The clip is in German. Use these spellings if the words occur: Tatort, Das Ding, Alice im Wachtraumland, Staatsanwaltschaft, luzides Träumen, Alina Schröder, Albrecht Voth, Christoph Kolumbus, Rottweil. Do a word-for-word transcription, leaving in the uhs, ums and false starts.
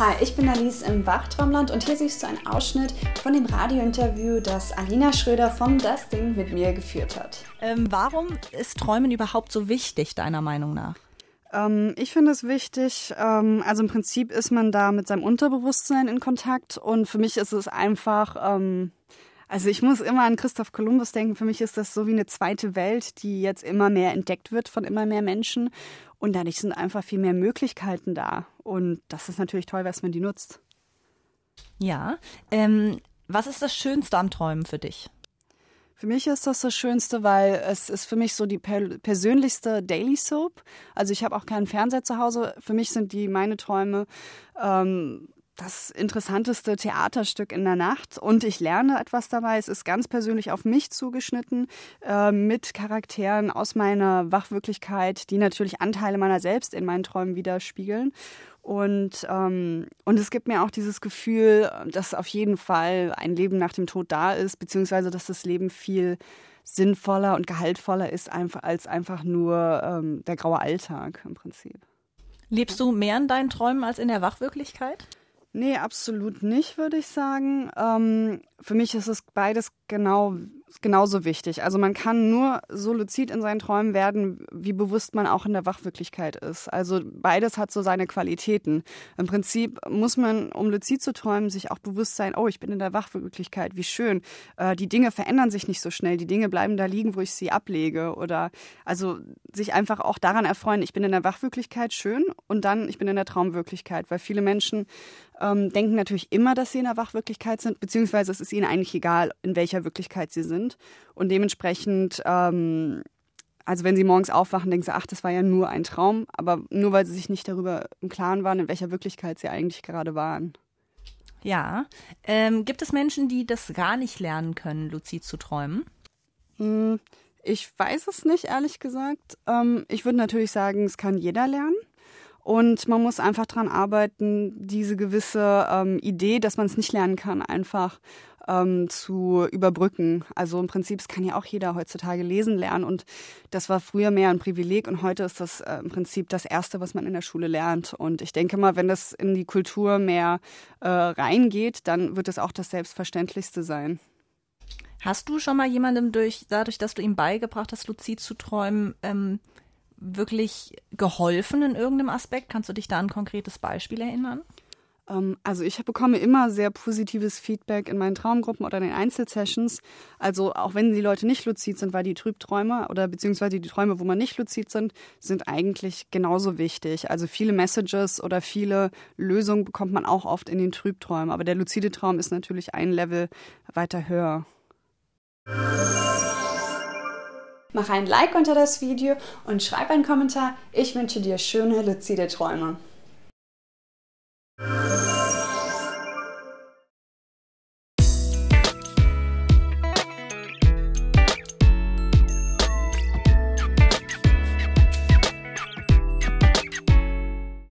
Hi, ich bin Alice im Wachtraumland und hier siehst du einen Ausschnitt von dem Radiointerview, das Alina Schröder von Das Ding mit mir geführt hat. Ähm, warum ist Träumen überhaupt so wichtig, deiner Meinung nach? Ähm, ich finde es wichtig, ähm, also im Prinzip ist man da mit seinem Unterbewusstsein in Kontakt und für mich ist es einfach, ähm, also ich muss immer an Christoph Kolumbus denken, für mich ist das so wie eine zweite Welt, die jetzt immer mehr entdeckt wird von immer mehr Menschen und dadurch sind einfach viel mehr Möglichkeiten da und das ist natürlich toll, dass man die nutzt. Ja, ähm, was ist das Schönste am Träumen für dich? Für mich ist das das Schönste, weil es ist für mich so die per persönlichste Daily Soap. Also ich habe auch keinen Fernseher zu Hause. Für mich sind die meine Träume ähm, das interessanteste Theaterstück in der Nacht. Und ich lerne etwas dabei. Es ist ganz persönlich auf mich zugeschnitten äh, mit Charakteren aus meiner Wachwirklichkeit, die natürlich Anteile meiner selbst in meinen Träumen widerspiegeln. Und, ähm, und es gibt mir auch dieses Gefühl, dass auf jeden Fall ein Leben nach dem Tod da ist, beziehungsweise dass das Leben viel sinnvoller und gehaltvoller ist einfach, als einfach nur ähm, der graue Alltag im Prinzip. Lebst du mehr in deinen Träumen als in der Wachwirklichkeit? Nee, absolut nicht, würde ich sagen. Ähm, für mich ist es beides genau, genauso wichtig. Also man kann nur so luzid in seinen Träumen werden, wie bewusst man auch in der Wachwirklichkeit ist. Also beides hat so seine Qualitäten. Im Prinzip muss man, um luzid zu träumen, sich auch bewusst sein, oh, ich bin in der Wachwirklichkeit, wie schön. Äh, die Dinge verändern sich nicht so schnell, die Dinge bleiben da liegen, wo ich sie ablege. Oder also sich einfach auch daran erfreuen, ich bin in der Wachwirklichkeit, schön, und dann, ich bin in der Traumwirklichkeit, weil viele Menschen Ähm, denken natürlich immer, dass sie in der Wachwirklichkeit sind, beziehungsweise es ist ihnen eigentlich egal, in welcher Wirklichkeit sie sind. Und dementsprechend, ähm, also wenn sie morgens aufwachen, denken sie, ach, das war ja nur ein Traum, aber nur weil sie sich nicht darüber im Klaren waren, in welcher Wirklichkeit sie eigentlich gerade waren. Ja. Ähm, gibt es Menschen, die das gar nicht lernen können, luzid zu träumen? Hm, ich weiß es nicht, ehrlich gesagt. Ähm, ich würde natürlich sagen, es kann jeder lernen. Und man muss einfach daran arbeiten, diese gewisse ähm, Idee, dass man es nicht lernen kann, einfach ähm, zu überbrücken. Also im Prinzip, es kann ja auch jeder heutzutage lesen lernen. Und das war früher mehr ein Privileg. Und heute ist das äh, im Prinzip das Erste, was man in der Schule lernt. Und ich denke mal, wenn das in die Kultur mehr äh, reingeht, dann wird es auch das Selbstverständlichste sein. Hast du schon mal jemandem, durch, dadurch, dass du ihm beigebracht hast, luzid zu träumen, ähm wirklich geholfen in irgendeinem Aspekt? Kannst du dich da an ein konkretes Beispiel erinnern? Also ich bekomme immer sehr positives Feedback in meinen Traumgruppen oder in den Einzelsessions. Also auch wenn die Leute nicht luzid sind, weil die Trübträume oder beziehungsweise die Träume, wo man nicht luzid sind, sind eigentlich genauso wichtig. Also viele Messages oder viele Lösungen bekommt man auch oft in den Trübträumen. Aber der luzide Traum ist natürlich ein Level weiter höher. Mach ein Like unter das Video und schreib einen Kommentar. Ich wünsche dir schöne, luzide Träume.